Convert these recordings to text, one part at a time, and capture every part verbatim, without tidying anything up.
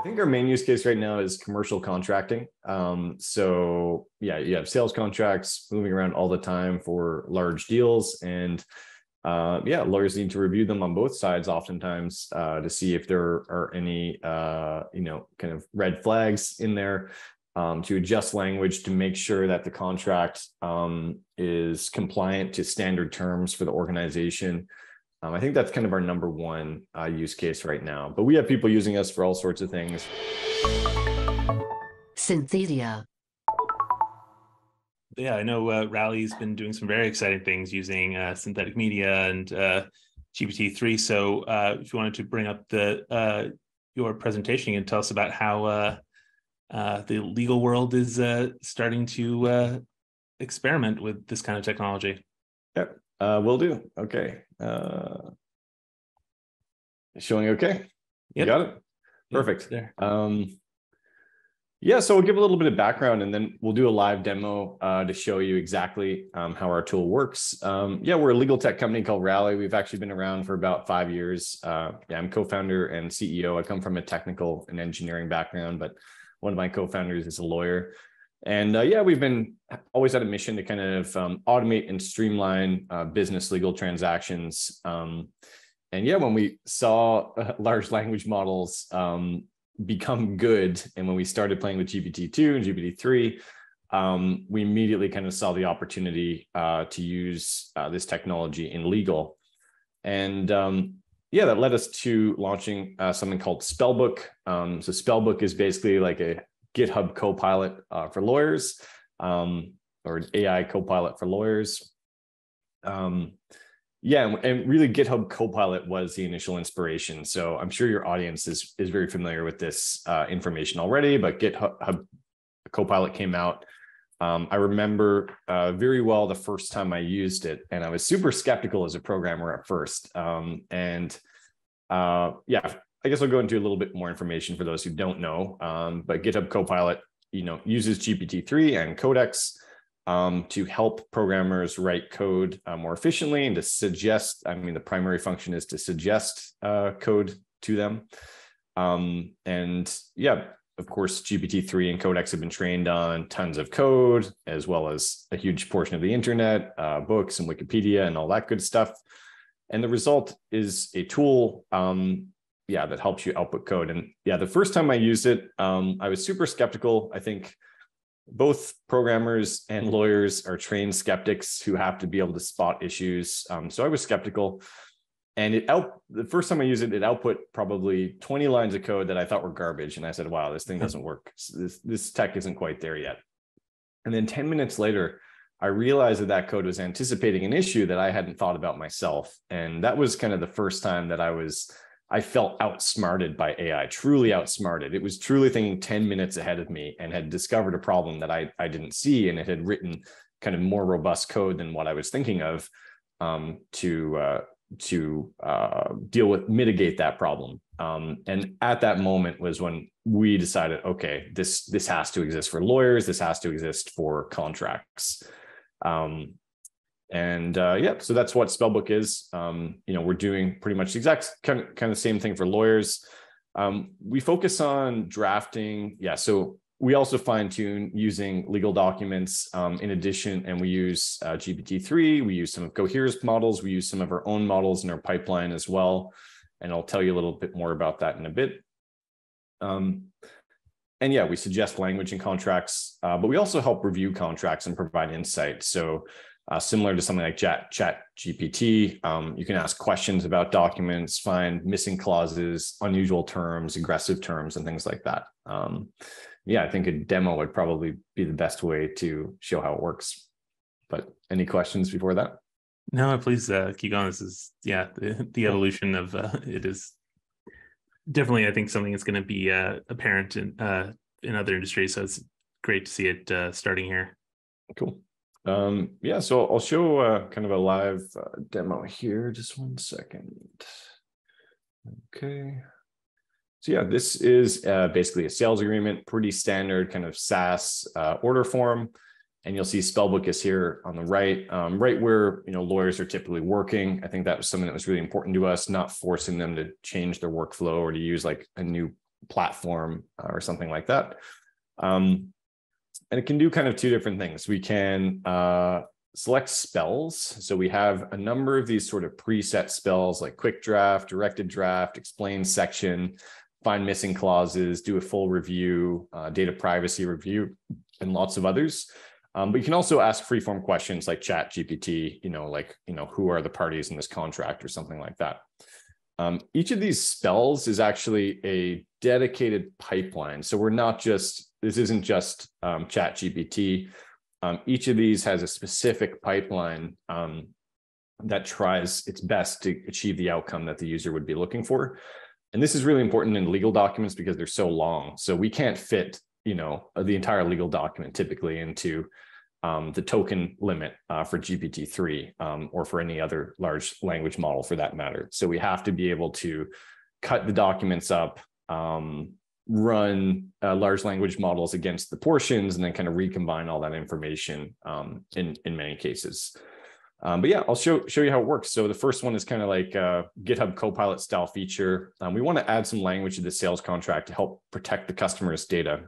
I think our main use case right now is commercial contracting. Um, so yeah, you have sales contracts moving around all the time for large deals, and uh, yeah, lawyers need to review them on both sides oftentimes uh, to see if there are any uh, you know kind of red flags in there, um, to adjust language to make sure that the contract um, is compliant to standard terms for the organization. Um, I think that's kind of our number one uh, use case right now, but we have people using us for all sorts of things. Synthedia. Yeah, I know uh, Rally's been doing some very exciting things using uh, synthetic media and uh, G P T three. So uh, if you wanted to bring up the uh, your presentation and tell us about how uh, uh, the legal world is uh, starting to uh, experiment with this kind of technology. Yep. Uh, will do. Okay. Uh, showing okay? Yep. You got it? Perfect. Yep, there. Um, yeah, so we'll give a little bit of background and then we'll do a live demo uh, to show you exactly um, how our tool works. Um, yeah, we're a legal tech company called Rally. We've actually been around for about five years. Uh, yeah, I'm co-founder and C E O. I come from a technical and engineering background, but one of my co-founders is a lawyer. And uh, yeah, we've been always had a mission to kind of um, automate and streamline uh, business legal transactions. Um, and yeah, when we saw uh, large language models um, become good, and when we started playing with G P T two and G P T three, um, we immediately kind of saw the opportunity uh, to use uh, this technology in legal. And um, yeah, that led us to launching uh, something called Spellbook. Um, so Spellbook is basically like a GitHub Copilot uh, for lawyers, um, or A I Copilot for lawyers. Um, yeah, and, and really GitHub Copilot was the initial inspiration. So I'm sure your audience is, is very familiar with this uh, information already, but GitHub Copilot came out. Um, I remember uh, very well the first time I used it, and I was super skeptical as a programmer at first. Um, and uh, yeah, I guess I'll go into a little bit more information for those who don't know, um, but GitHub Copilot, you know, uses G P T three and Codex um, to help programmers write code uh, more efficiently and to suggest, I mean, the primary function is to suggest uh, code to them. Um, and yeah, of course, G P T three and Codex have been trained on tons of code, as well as a huge portion of the internet, uh, books and Wikipedia and all that good stuff. And the result is a tool um, yeah, that helps you output code. And yeah, the first time I used it, um, I was super skeptical. I think both programmers and lawyers are trained skeptics who have to be able to spot issues. Um, so I was skeptical. And it out the first time I used it, it output probably twenty lines of code that I thought were garbage. And I said, wow, this thing doesn't work. This, this tech isn't quite there yet. And then ten minutes later, I realized that that code was anticipating an issue that I hadn't thought about myself. And that was kind of the first time that I was I felt outsmarted by A I, truly outsmarted. It was truly thinking ten minutes ahead of me and had discovered a problem that I, I didn't see, and it had written kind of more robust code than what I was thinking of um, to, uh, to uh, deal with, mitigate that problem. Um, and at that moment was when we decided, okay, this, this has to exist for lawyers, this has to exist for contracts. Um, And uh, yeah, so that's what Spellbook is. Um, you know, we're doing pretty much the exact kind of, kind of same thing for lawyers. Um, we focus on drafting. Yeah, so we also fine tune using legal documents um, in addition, and we use uh, G P T three. We use some of Cohere's models. We use some of our own models in our pipeline as well. And I'll tell you a little bit more about that in a bit. Um, and yeah, we suggest language in contracts, uh, but we also help review contracts and provide insight. So Uh, similar to something like chat, chat G P T, um, you can ask questions about documents, find missing clauses, unusual terms, aggressive terms, and things like that. Um, yeah, I think a demo would probably be the best way to show how it works. But any questions before that? No, please uh, keep going. This is, yeah, the, the evolution of uh, it is definitely, I think, something that's going to be uh, apparent in, uh, in other industries. So it's great to see it uh, starting here. Cool. Um, yeah, so I'll show uh, kind of a live uh, demo here. Just one second. Okay. So yeah, this is uh, basically a sales agreement, pretty standard kind of SaaS uh, order form. And you'll see Spellbook is here on the right, um, right where, you know, lawyers are typically working. I think that was something that was really important to us, not forcing them to change their workflow or to use like a new platform uh, or something like that. Um, and it can do kind of two different things. We can uh, select spells. So we have a number of these sort of preset spells like quick draft, directed draft, explain section, find missing clauses, do a full review, uh, data privacy review, and lots of others. Um, but you can also ask freeform questions like Chat G P T, you know, like, you know, who are the parties in this contract or something like that. Um, each of these spells is actually a dedicated pipeline. So we're not just, this isn't just um, Chat G P T. Um, each of these has a specific pipeline um, that tries its best to achieve the outcome that the user would be looking for. And this is really important in legal documents because they're so long. So we can't fit, you know, the entire legal document typically into um, the token limit uh, for G P T three um, or for any other large language model for that matter. So we have to be able to cut the documents up, um, run uh, large language models against the portions, and then kind of recombine all that information um, in, in many cases. Um, but yeah, I'll show, show you how it works. So the first one is kind of like a GitHub Copilot style feature. Um, we want to add some language to the sales contract to help protect the customer's data.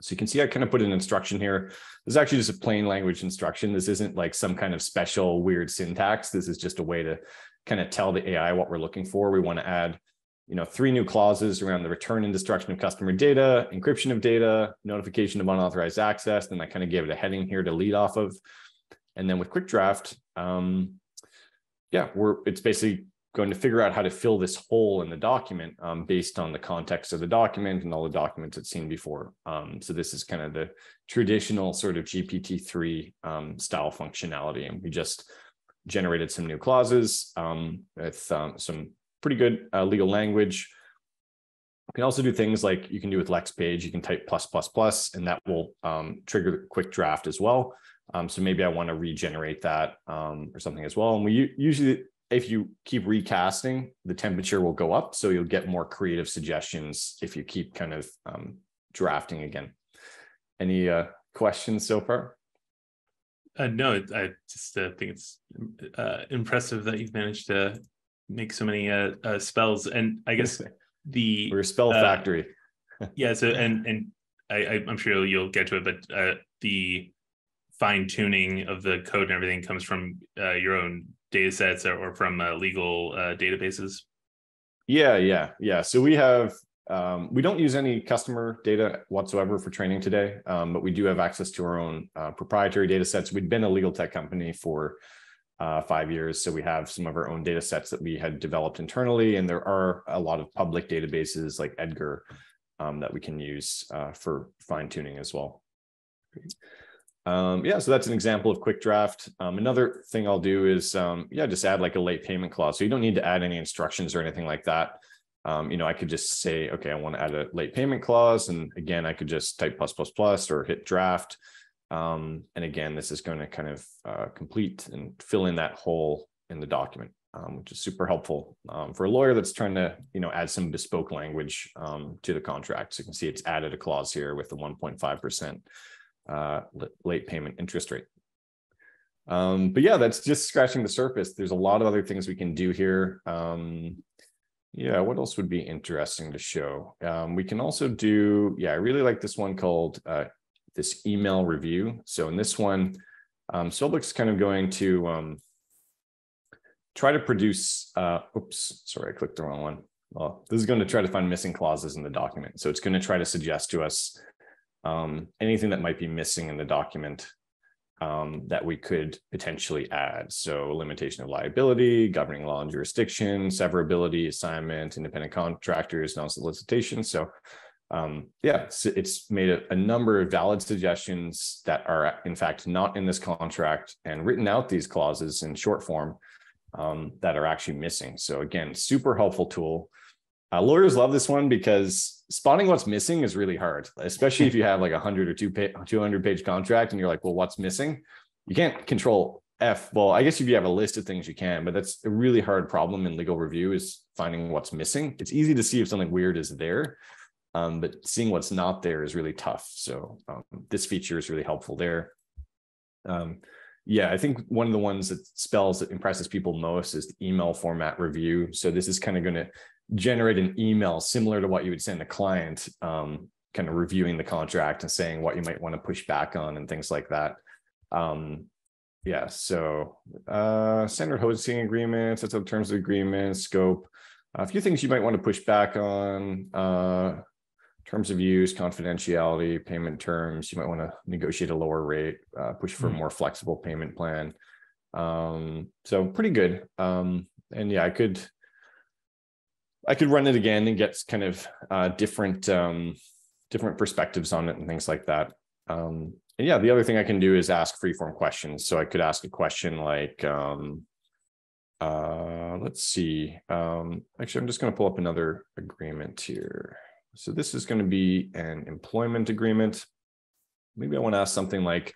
So you can see I kind of put an instruction here. This is actually just a plain language instruction. This isn't like some kind of special weird syntax. This is just a way to kind of tell the A I what we're looking for. We want to add, you know, three new clauses around the return and destruction of customer data, encryption of data, notification of unauthorized access. Then I kind of gave it a heading here to lead off of. And then with quick draft, um, yeah, we're it's basically going to figure out how to fill this hole in the document um, based on the context of the document and all the documents it's seen before. Um, so this is kind of the traditional sort of G P T three um, style functionality. And we just generated some new clauses um, with um, some pretty good uh, legal language. You can also do things like you can do with Lex Page, you can type plus, plus, plus, and that will um, trigger the quick draft as well. Um, so maybe I want to regenerate that um, or something as well. And we usually, if you keep recasting, the temperature will go up. So you'll get more creative suggestions if you keep kind of um, drafting again. Any uh, questions so far? Uh, no, I just uh, think it's uh, impressive that you've managed to make so many uh, uh, spells. And I guess the... We're a spell uh, factory. Yeah, so, and and I, I'm sure you'll get to it, but uh, the... fine tuning of the code and everything comes from uh, your own data sets or, or from uh, legal uh, databases? Yeah, yeah, yeah. So we have, um, we don't use any customer data whatsoever for training today, um, but we do have access to our own uh, proprietary data sets. We'd been a legal tech company for uh, five years. So we have some of our own data sets that we had developed internally. And there are a lot of public databases like Edgar um, that we can use uh, for fine tuning as well. Great. Um, yeah, so that's an example of quick draft. Um, another thing I'll do is, um, yeah, just add like a late payment clause. So you don't need to add any instructions or anything like that. Um, you know, I could just say, okay, I want to add a late payment clause. And again, I could just type plus, plus, plus, or hit draft. Um, and again, this is going to kind of uh, complete and fill in that hole in the document, um, which is super helpful um, for a lawyer that's trying to, you know, add some bespoke language um, to the contract. So you can see it's added a clause here with the one point five percent. Uh, late payment interest rate. Um, but yeah, that's just scratching the surface. There's a lot of other things we can do here. Um, yeah, what else would be interesting to show? Um, we can also do, yeah, I really like this one called uh, this email review. So in this one, um, Spellbook's kind of going to um, try to produce, uh, oops, sorry, I clicked the wrong one. Well, this is going to try to find missing clauses in the document. So it's going to try to suggest to us Um, anything that might be missing in the document um, that we could potentially add. So limitation of liability, governing law and jurisdiction, severability, assignment, independent contractors, non-solicitation. So um, yeah, it's, it's made a, a number of valid suggestions that are in fact not in this contract and written out these clauses in short form um, that are actually missing. So again, super helpful tool. Uh, lawyers love this one because spotting what's missing is really hard, especially if you have like a hundred or two page, two hundred page contract and you're like, well, what's missing? You can't control F. Well, I guess if you have a list of things you can, but that's a really hard problem in legal review is finding what's missing. It's easy to see if something weird is there, um, but seeing what's not there is really tough. So um, this feature is really helpful there. Um, Yeah, I think one of the ones that spells that impresses people most is the email format review. So this is kind of going to generate an email similar to what you would send a client, um, kind of reviewing the contract and saying what you might want to push back on and things like that. Um, yeah, so uh, standard hosting agreements, that's the terms of agreement, scope, a few things you might want to push back on, uh, terms of use, confidentiality, payment terms. You might want to negotiate a lower rate, uh, push for a more flexible payment plan. Um, so pretty good. Um, and yeah, I could, I could run it again and get kind of uh, different, um, different perspectives on it and things like that. Um, and yeah, the other thing I can do is ask freeform questions. So I could ask a question like, um, uh, let's see. Um, actually, I'm just going to pull up another agreement here. So this is going to be an employment agreement. Maybe I want to ask something like,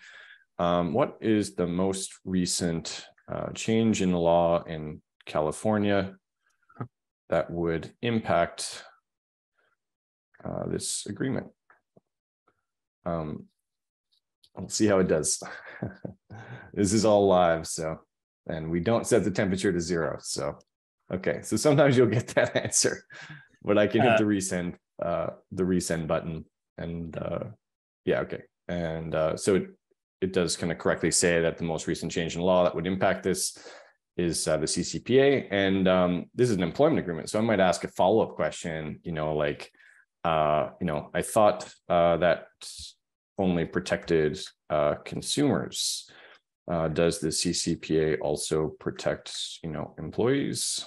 um, what is the most recent uh, change in the law in California that would impact uh, this agreement? Um, we'll see how it does. This is all live, so, and we don't set the temperature to zero. So, okay, so sometimes you'll get that answer, but I can hit uh, the resend. Uh, the resend button, and uh, yeah, okay. And uh, so it, it does kind of correctly say that the most recent change in law that would impact this is uh, the C C P A, and um, this is an employment agreement. So I might ask a follow-up question, you know, like, uh, you know, I thought uh, that only protected uh, consumers. Uh, does the C C P A also protect, you know, employees?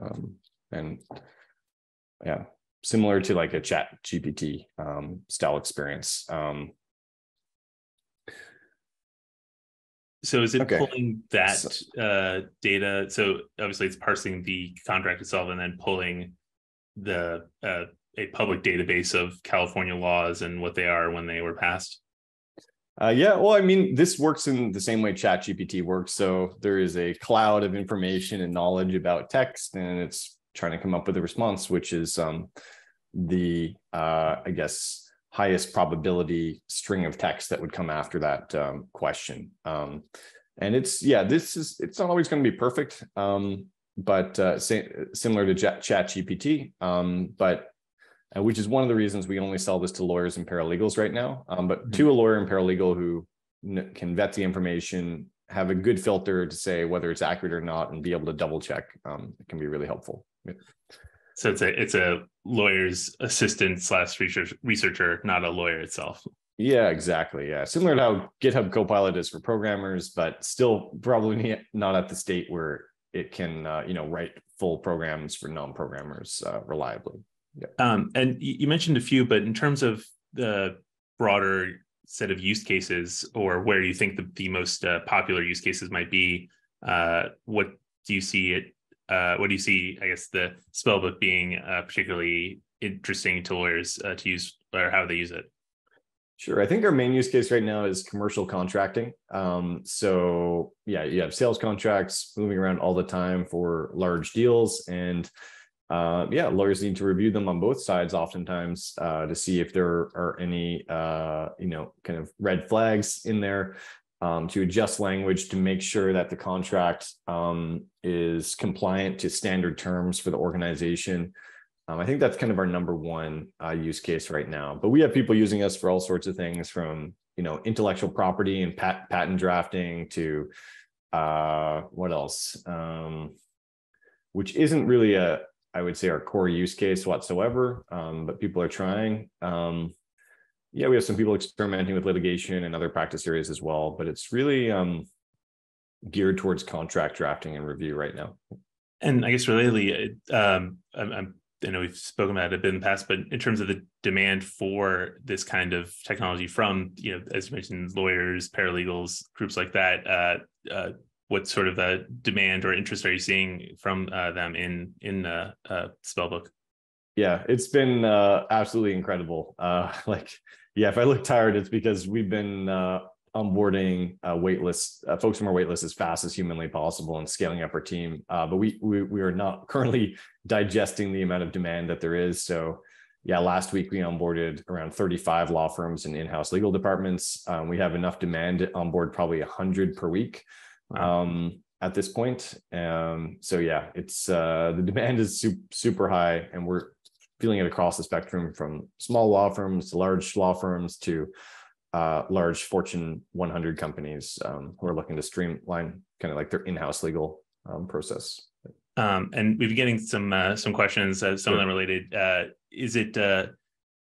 Um, and yeah. Similar to like a chat G P T um, style experience. Um, so is it okay. pulling that so, uh, data? So obviously it's parsing the contract itself and then pulling the uh, a public database of California laws and what they are when they were passed? Uh, yeah, well, I mean, this works in the same way chat G P T works. So there is a cloud of information and knowledge about text, and it's trying to come up with a response, which is um, the, uh, I guess, highest probability string of text that would come after that um, question. Um, and it's, yeah, this is, it's not always going to be perfect, um, but uh, say, similar to ChatGPT, um, but uh, which is one of the reasons we only sell this to lawyers and paralegals right now, um, but mm-hmm. to a lawyer and paralegal who can vet the information, have a good filter to say whether it's accurate or not, and be able to double check. Um, it can be really helpful. So it's a it's a lawyer's assistant slash researcher, not a lawyer itself. Yeah, exactly. Yeah, similar to how GitHub Copilot is for programmers, but still probably not at the state where it can uh, you know write full programs for non-programmers uh, reliably. Yeah. Um, and you mentioned a few, but in terms of the broader set of use cases, or where you think the, the most uh, popular use cases might be, uh, what do you see it? Uh, what do you see, I guess, the Spellbook being uh, particularly interesting to lawyers uh, to use, or how they use it? Sure. I think our main use case right now is commercial contracting. Um, so, yeah, you have sales contracts moving around all the time for large deals. And, uh, yeah, lawyers need to review them on both sides oftentimes uh, to see if there are any, uh, you know, kind of red flags in there. Um, to adjust language to make sure that the contract um, is compliant to standard terms for the organization. Um, I think that's kind of our number one uh, use case right now. But we have people using us for all sorts of things, from you know intellectual property and pat patent drafting to uh, what else, um, which isn't really a, I would say, our core use case whatsoever. Um, but people are trying. Um, Yeah, we have some people experimenting with litigation and other practice areas as well, but it's really um, geared towards contract drafting and review right now. And I guess relatedly, um, I'm, I'm, I know we've spoken about it a bit in the past, but in terms of the demand for this kind of technology from, you know, as you mentioned, lawyers, paralegals, groups like that, uh, uh, what sort of a demand or interest are you seeing from uh, them in in uh, uh, Spellbook? Yeah, it's been uh, absolutely incredible. Uh, like. Yeah, if I look tired, it's because we've been uh, onboarding uh, waitlist uh, folks from our waitlist as fast as humanly possible and scaling up our team. Uh, but we, we we are not currently digesting the amount of demand that there is. So, yeah, last week we onboarded around thirty-five law firms and in-house legal departments. Um, we have enough demand to onboard probably one hundred per week. Wow. Um, at this point. Um, so yeah, it's uh, the demand is super, super high, and we're feeling it across the spectrum, from small law firms to large law firms to uh, large Fortune one hundred companies um, who are looking to streamline kind of like their in-house legal um, process. Um, and we've been getting some uh, some questions, uh, some sure. of them related. Uh, is it uh,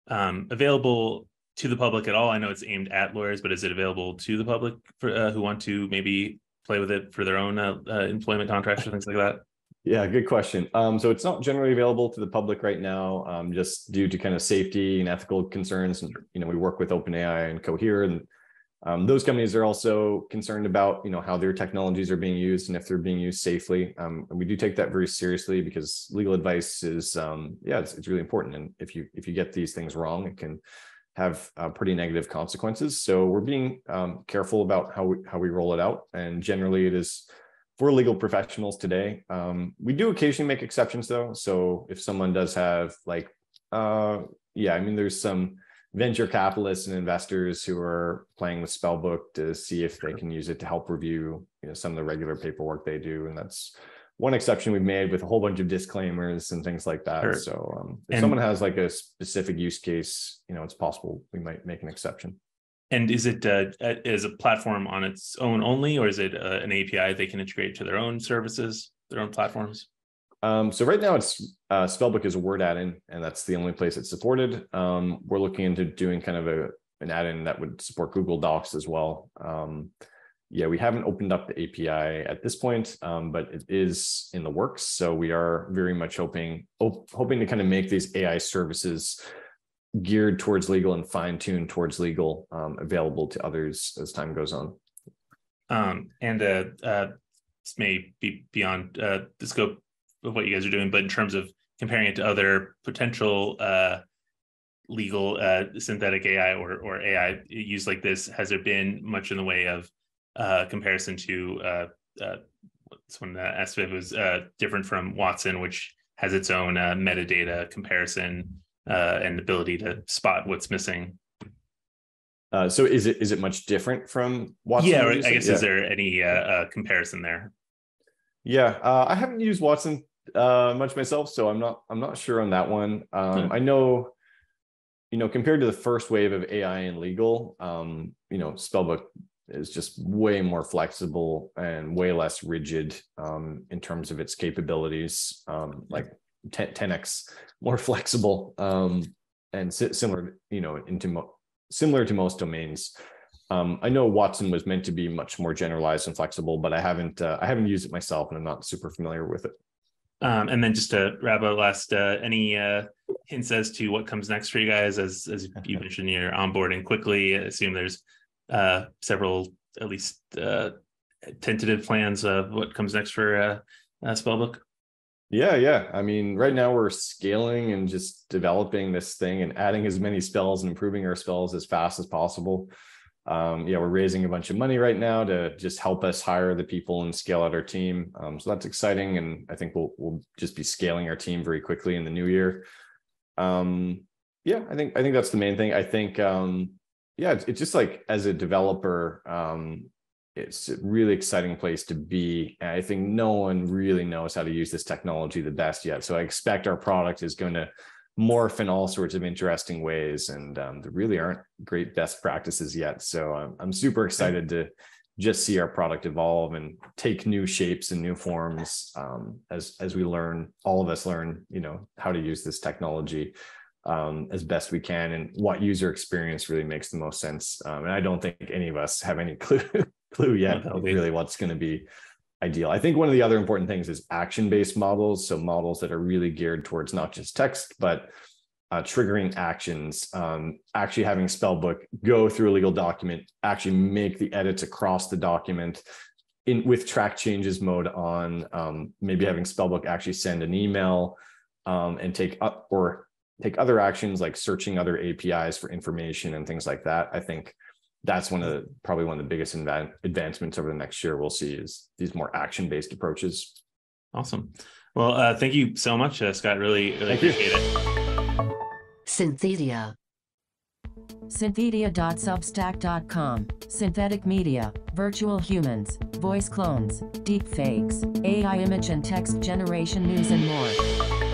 um, available to the public at all? I know it's aimed at lawyers, but is it available to the public for uh, who want to maybe play with it for their own uh, uh, employment contracts or things like that? Yeah, good question. Um, so it's not generally available to the public right now, um, just due to kind of safety and ethical concerns. And, you know, we work with OpenAI and Cohere, and um, those companies are also concerned about, you know, how their technologies are being used and if they're being used safely. Um, and we do take that very seriously, because legal advice is, um, yeah, it's, it's really important. And if you if you get these things wrong, it can have uh, pretty negative consequences. So we're being um, careful about how we, how we roll it out. And generally it is for legal professionals today. Um, we do occasionally make exceptions though. So if someone does have like, uh, yeah, I mean, there's some venture capitalists and investors who are playing with Spellbook to see if they can use it to help review, you know, some of the regular paperwork they do. And that's one exception we've made, with a whole bunch of disclaimers and things like that. Sure. So um, if and someone has like a specific use case, you know, it's possible we might make an exception. And is it uh, is a platform on its own only, or is it uh, an A P I they can integrate to their own services, their own platforms? Um, so right now, it's uh, Spellbook is a Word add-in, and that's the only place it's supported. Um, we're looking into doing kind of a an add-in that would support Google Docs as well. Um, Yeah, we haven't opened up the A P I at this point, um, but it is in the works. So we are very much hoping op- hoping to kind of make these A I services geared towards legal and fine-tuned towards legal um, available to others as time goes on. Um, and uh, uh, this may be beyond uh, the scope of what you guys are doing, but in terms of comparing it to other potential uh, legal uh, synthetic A I or, or A I used like this, has there been much in the way of Uh, comparison to uh, uh, someone asked if it was uh, different from Watson, which has its own uh, metadata comparison uh, and ability to spot what's missing. Uh, so, is it is it much different from Watson? Yeah, I guess. Yeah. Is there any uh, uh, comparison there? Yeah, uh, I haven't used Watson uh, much myself, so I'm not I'm not sure on that one. Um, hmm. I know. You know, compared to the first wave of A I in legal, um, you know, Spellbook is just way more flexible and way less rigid um, in terms of its capabilities, um, like ten, ten X more flexible um, and si- similar, you know, into mo- similar to most domains. Um, I know Watson was meant to be much more generalized and flexible, but I haven't, uh, I haven't used it myself, and I'm not super familiar with it. Um, and then just to wrap up last, uh, any uh, hints as to what comes next for you guys? As, as you mentioned, you're onboarding quickly. I assume there's uh several at least uh tentative plans of what comes next for uh, uh Spellbook. yeah yeah I mean, right now we're scaling and just developing this thing and adding as many spells and improving our spells as fast as possible. Um yeah we're raising a bunch of money right now to just help us hire the people and scale out our team, um so that's exciting, and I think we'll we'll just be scaling our team very quickly in the new year. um yeah I think I think that's the main thing. I think um Yeah, it's just like, as a developer, um, it's a really exciting place to be. And I think no one really knows how to use this technology the best yet. So I expect our product is going to morph in all sorts of interesting ways. And um, there really aren't great best practices yet. So I'm, I'm super excited to just see our product evolve and take new shapes and new forms um, as, as we learn, all of us learn, you know, how to use this technology Um, as best we can, and what user experience really makes the most sense. Um, and I don't think any of us have any clue clue yet of really what's going to be ideal. I think one of the other important things is action-based models. So models that are really geared towards not just text, but uh, triggering actions, um, actually having Spellbook go through a legal document, actually make the edits across the document in with track changes mode on, um, maybe having Spellbook actually send an email um, and take up or take other actions like searching other A P Is for information and things like that. I think that's one of the, probably one of the biggest inv- advancements over the next year we'll see, is these more action-based approaches. Awesome. Well, uh, thank you so much, uh, Scott. Really, really thank appreciate you. it. Synthedia. Synthedia dot substack dot com, synthetic media, virtual humans, voice clones, deepfakes, A I image and text generation, news and more.